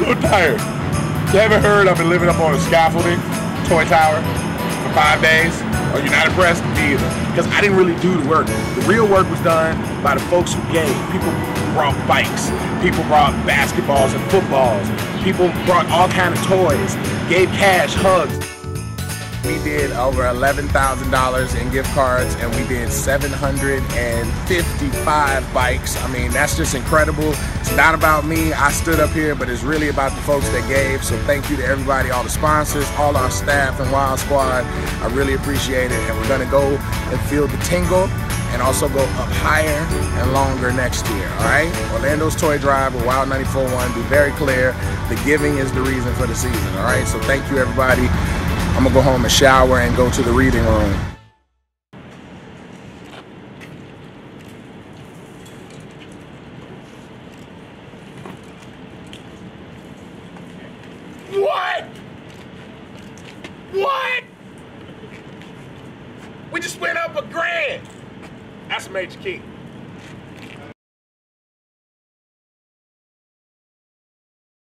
so tired. You haven't heard I've been living up on a scaffolding, toy tower, for 5 days? Are you not impressed? Me either. Because I didn't really do the work. The real work was done by the folks who gave. People brought bikes. People brought basketballs and footballs. People brought all kinds of toys. Gave cash, hugs. We did over $11,000 in gift cards, and we did 755 bikes. I mean, that's just incredible. It's not about me. I stood up here, but it's really about the folks that gave. So thank you to everybody, all the sponsors, all our staff and Wild Squad. I really appreciate it, and we're gonna go and feel the tingle and also go up higher and longer next year, all right? Orlando's Toy Drive with Wild 94.1. Be very clear, the giving is the reason for the season, all right? So thank you, everybody. I'm gonna go home and shower and go to the reading room. What? What? We just went up $1,000. That's a major key.